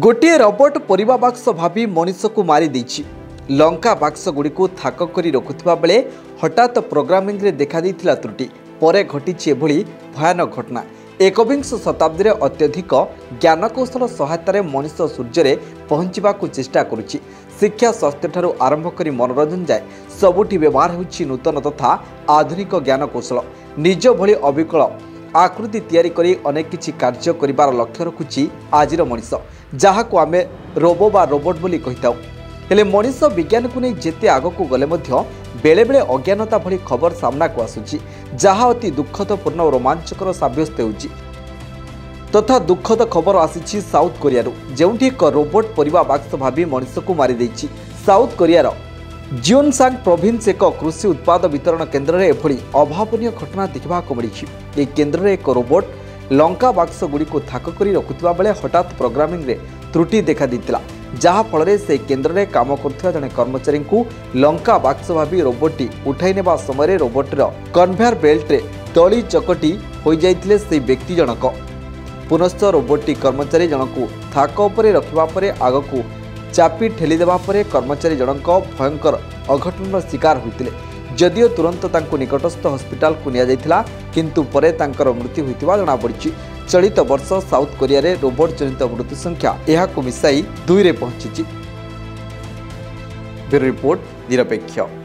गोटे रबट परिवा बाक्स भाभी मनीष को मारी देछि। लंका बाक्स गुडी को थाक करी रखुथिबा बेले हठात प्रोग्रामिंग रे देखा दैथिला त्रुटि परे घटिछि एभली भयानक घटना। एकविंश शताब्दी में अत्यधिक ज्ञानकौशल सहायतार मनीष सूर्य पहुंचा चेष्टा करुच्ची। शिक्षा स्वास्थ्य ठारू आरंभ कर मनोरंजन जाए सबुठी व्यवहार होउछि नूतन तथा आधुनिक ज्ञानकौशल। निज भली अविकल आकृति तैयारी करी अनेक किछि कार्य करिबार लक्ष्य रखुछि आजिर मनीष, जाहाकू आमे रोबो बा रोबोट बोली कहिताउ। हेले मनीष विज्ञान को नहीं जेते आगकू गले मध्य बेले बेले अज्ञानता भली खबर सामना को आसुछि, जहाँ अति दुखदपूर्ण और रोमांचकर साब्यस्त होउछि। तथा दुखद खबर आसीछि साउथ कोरियारू, जेउठी एक रोबोट परिवा बाक्स भाभी मनीष को मारी देछि। साउथ कोरियार जियोनसांग प्रोविन्स एक कृषि उत्पाद वितरण केन्द्र में एभली अभावनीय घटना देखा मिली। यह केन्द्र में एक रोबोट लंका बाक्स गुडी को थाक करी रखुथिबा बेले हठात प्रोग्रामिंग रे त्रुटि देखा दैतिला, जहाँफल से केन्द्र में काम करुवा जड़े कर्मचारी को लंका बाक्स भाभी रोबोटी उठाई नेबा समय रोबोटर कन्वेयर बेल्ट तली चकटी हो जाते से व्यक्ति जनक। पुनश्च रोबोटी कर्मचारी जनक थाक उपरे रखिबा परे आगकू चापी ठेलीदेवा परे कर्मचारी जनक भयंकर अघटन शिकार होते। जदियो तुरंत तांको निकटस्थ हस्पिटाल को निया जायथिला किंतु परे तांकर मृत्यु होइतिबा जणा पड़िछि। चलित वर्ष साउथ कोरिया रे रोबोट जनित मृत्यु संख्या एहाकू मिसाई 2 रे पहुंचिछि। ब्यूरो रिपोर्ट निरपेक्ष।